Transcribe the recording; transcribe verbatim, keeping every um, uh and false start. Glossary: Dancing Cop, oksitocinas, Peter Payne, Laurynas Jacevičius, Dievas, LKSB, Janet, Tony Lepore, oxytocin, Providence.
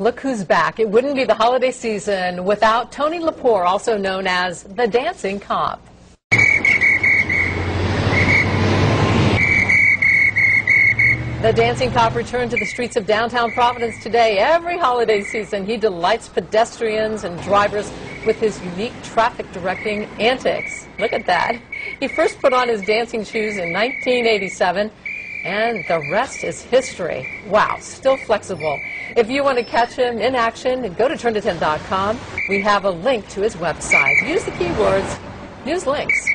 Look who's back. It wouldn't be the holiday season without Tony Lepore, also known as the Dancing Cop. The Dancing Cop returned to the streets of downtown Providence today. Every holiday season, he delights pedestrians and drivers with his unique traffic-directing antics. Look at that. He first put on his dancing shoes in nineteen eighty-seven. And the rest is history. Wow, still flexible. If you want to catch him in action, go to turn to ten dot com. We have a link to his website. Use the keywords, news links.